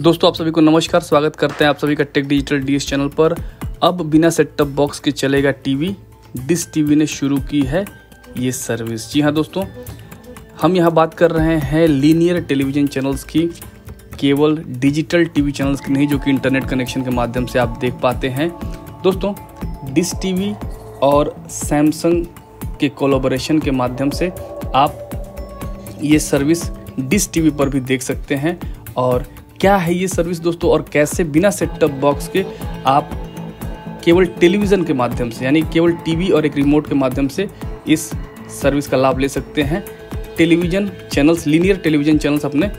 दोस्तों आप सभी को नमस्कार, स्वागत करते हैं आप सभी का टेक डिजिटल डीएस चैनल पर। अब बिना सेट टॉप बॉक्स के चलेगा टीवी। डिश टीवी ने शुरू की है ये सर्विस। जी हाँ दोस्तों, हम यहाँ बात कर रहे हैं लीनियर टेलीविज़न चैनल्स की, केवल डिजिटल टीवी चैनल्स की नहीं, जो कि इंटरनेट कनेक्शन के माध्यम से आप देख पाते हैं। दोस्तों डिश टीवी और सैमसंग के कोलैबोरेशन के माध्यम से आप ये सर्विस डिश टीवी पर भी देख सकते हैं। और क्या है ये सर्विस दोस्तों, और कैसे बिना सेट टॉप बॉक्स के आप केवल टेलीविज़न के माध्यम से, यानी केवल टीवी और एक रिमोट के माध्यम से इस सर्विस का लाभ ले सकते हैं। Television channels, linear television channels अपने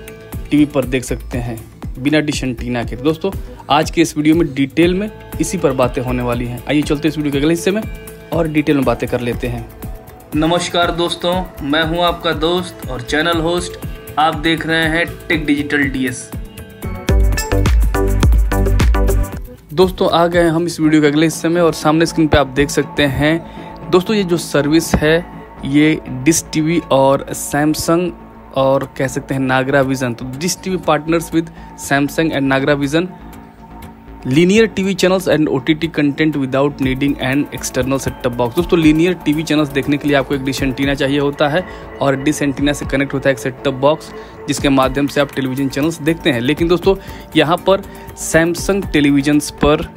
टीवी पर देख सकते हैं बिना डिश एंटीना के। दोस्तों आज के इस वीडियो में डिटेल में इसी पर बातें होने वाली हैं। आइए चलते इस वीडियो के अगले हिस्से में और डिटेल में बातें कर लेते हैं। नमस्कार दोस्तों, मैं हूं आपका दोस्त और चैनल होस्ट। आप देख रहे हैं टेक डिजिटल डीएस। दोस्तों आ गए हम इस वीडियो के अगले हिस्से में और सामने स्क्रीन पे आप देख सकते हैं दोस्तों, ये जो सर्विस है ये डिश टीवी और सैमसंग और कह सकते हैं नागराविजन, तो Dish TV partners with Samsung and Nagravision linear TV channels and OTT content without needing and external set top box. दोस्तों लीनियर टीवी चैनल्स देखने के लिए आपको एक डिश एंटीना चाहिए होता है और डिश एंटीना से कनेक्ट होता है एक सेट टॉप बॉक्स, जिसके माध्यम से आप टेलीविज़न चैनल्स देखते हैं। लेकिन दोस्तों यहाँ पर सैमसंग टेलीविजन्स पर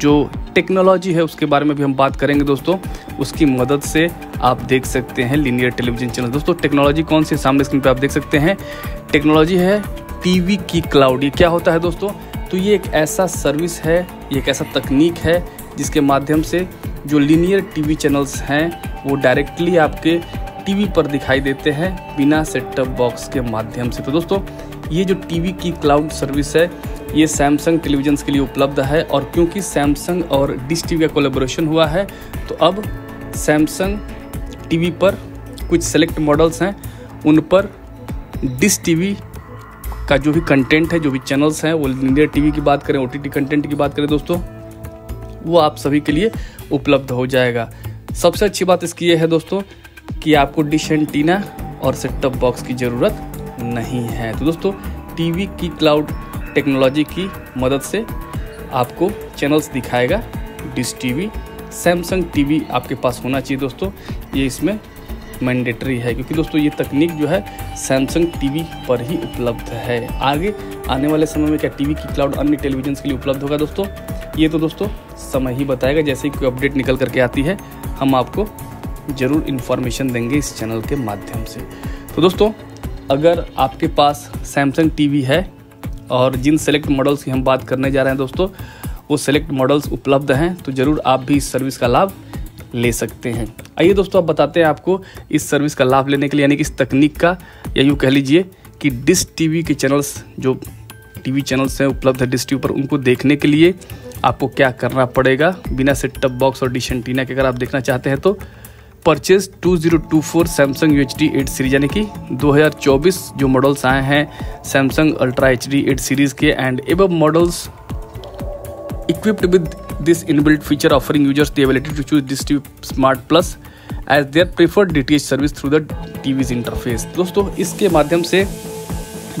जो टेक्नोलॉजी है उसके बारे में भी हम बात करेंगे दोस्तों, उसकी मदद से आप देख सकते हैं लीनियर टेलीविज़न चैनल। दोस्तों टेक्नोलॉजी कौन सी, सामने स्क्रीन पर आप देख सकते हैं टेक्नोलॉजी है टीवी की क्लाउड। ये क्या होता है दोस्तों, तो ये एक ऐसा सर्विस है, ये एक ऐसा तकनीक है जिसके माध्यम से जो लीनियर टीवी चैनल्स हैं वो डायरेक्टली आपके टीवी पर दिखाई देते हैं बिना सेट टॉप बॉक्स के माध्यम से। तो दोस्तों ये जो टीवी की क्लाउड सर्विस है ये सैमसंग टेलीविजन्स के लिए उपलब्ध है, और क्योंकि सैमसंग और डिश टीवी का कोलैबोरेशन हुआ है तो अब सैमसंग टीवी पर कुछ सेलेक्ट मॉडल्स हैं, उन पर डिश टीवी का जो भी कंटेंट है, जो भी चैनल्स हैं, वो लीनियर टीवी की बात करें, ओटीटी कंटेंट की बात करें दोस्तों, वो आप सभी के लिए उपलब्ध हो जाएगा। सबसे अच्छी बात इसकी ये है दोस्तों कि आपको डिश एंटीना और सेट टॉप बॉक्स की ज़रूरत नहीं है। तो दोस्तों टीवी की क्लाउड टेक्नोलॉजी की मदद से आपको चैनल्स दिखाएगा डिश टीवी। सैमसंग टीवी आपके पास होना चाहिए दोस्तों, ये इसमें मैंडेटरी है, क्योंकि दोस्तों ये तकनीक जो है सैमसंग टीवी पर ही उपलब्ध है। आगे आने वाले समय में क्या टीवी की क्लाउड अन्य टेलीविजन के लिए उपलब्ध होगा दोस्तों, ये तो दोस्तों समय ही बताएगा। जैसे ही कोई अपडेट निकल करके आती है हम आपको ज़रूर इन्फॉर्मेशन देंगे इस चैनल के माध्यम से। तो दोस्तों अगर आपके पास सैमसंग टीवी है और जिन सेलेक्ट मॉडल्स की हम बात करने जा रहे हैं दोस्तों वो सेलेक्ट मॉडल्स उपलब्ध हैं, तो ज़रूर आप भी इस सर्विस का लाभ ले सकते हैं। आइए दोस्तों अब बताते हैं आपको इस सर्विस का लाभ लेने के लिए, यानी कि इस तकनीक का, या यूँ कह लीजिए कि डिश टीवी के चैनल्स, जो टीवी चैनल्स हैं उपलब्ध है डिश टीवी पर, उनको देखने के लिए आपको क्या करना पड़ेगा बिना सेट टॉप बॉक्स और डिश एंटीना के। अगर आप देखना चाहते हैं तो परचेज़ 2024 सैमसंग UHD 8 सीरीज़, यानी कि 2024 जो मॉडल्स आए हैं सैमसंग अल्ट्रा HD 8 सीरीज़ के and above models equipped with this inbuilt feature offering users the ability to choose Dish TV Smart Plus as their preferred DTH service through the TV's interface। दोस्तों इसके माध्यम से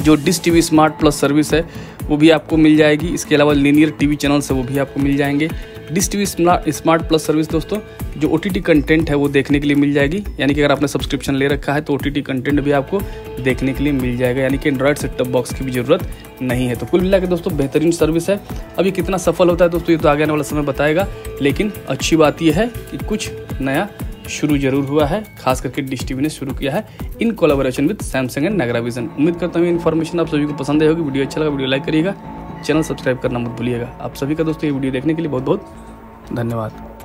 जो Dish TV Smart Plus service है वो भी आपको मिल जाएगी, इसके अलावा लीनियर टीवी चैनल्स है वो भी आपको मिल जाएंगे। Dish TV Smart Plus service दोस्तों जो OTT कंटेंट है वो देखने के लिए मिल जाएगी, यानी कि अगर आपने सब्सक्रिप्शन ले रखा है तो OTT कंटेंट भी आपको देखने के लिए मिल जाएगा, यानी कि एंड्रॉयड सेट टॉप बॉक्स की भी ज़रूरत नहीं है। तो कुल मिला के दोस्तों बेहतरीन सर्विस है। अब ये कितना सफल होता है दोस्तों ये तो आगे आने वाला समय बताएगा, लेकिन अच्छी बात यह है कि कुछ नया शुरू जरूर हुआ है, खास करके डिश टीवी ने शुरू किया है in collaboration with Samsung and Nagravision. उम्मीद करता हूँ ये इन्फॉर्मेशन आप सभी को पसंद आई होगी। वीडियो अच्छा लगा वीडियो लाइक करिएगा, चैनल सब्सक्राइब करना मत भूलिएगा। आप सभी का दोस्तों ये वीडियो देखने के लिए बहुत बहुत धन्यवाद।